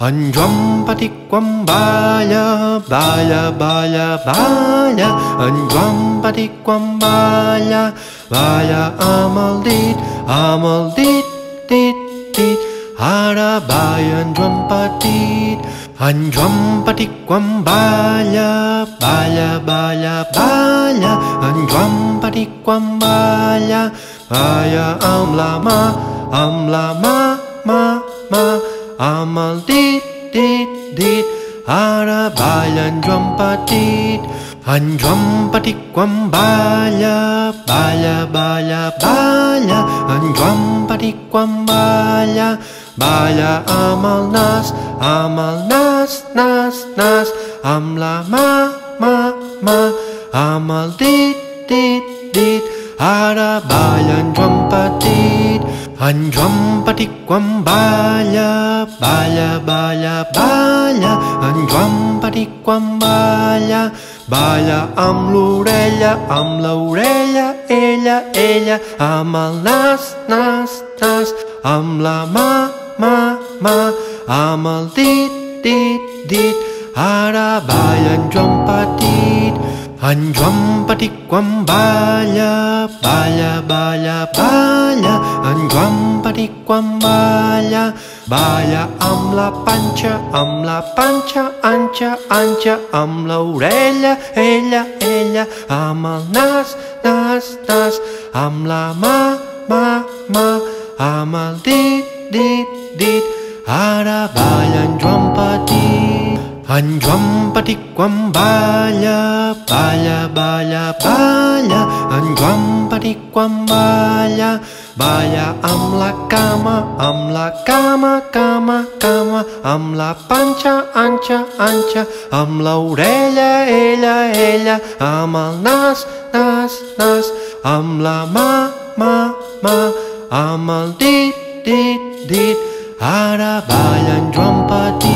En Joan Petit quan balla, balla, balla, balla. En Joan Petit quan balla, balla amb el dit, dit, dit. Ara balla en Joan Petit. En Joan Petit quan balla, balla, balla, balla. En Joan Petit quan balla, balla amb la mà, mà, mà. Amb el dit, dit, dit, ara balla en Joan Petit. En Joan Petit quan balla, balla, balla, balla. En Joan Petit quan balla, balla amb el nas, nas, nas. Amb la mà, mà, mà, amb el dit, dit, dit, ara balla en Joan Petit. En Joan Petit quan balla, balla, balla, balla. En Joan Petit quan balla, balla amb l'orella, ella, ella. Amb el nas, nas, nas. Amb la mà, mà, mà. Amb el dit, dit, dit, ara balla en Joan Petit. En Joan Petit quan balla, balla, balla, balla. En Joan Petit quan balla, balla amb la panxa, anxa, anxa. Amb l'orella, ella, ella. Amb el nas, nas, nas. Amb la mà, mà, mà. Amb el dit, dit, dit, ara balla en Joan Petit. En Joan Petit quan balla, balla, balla, balla. En Joan Petit quan balla, balla amb la cama, cama, cama. Amb la panxa, anxa, anxa. Amb l'orella, ella, ella. Amb el nas, nas, nas. Amb la mà, mà, mà. Amb el dit, dit, dit, ara balla en Joan Petit.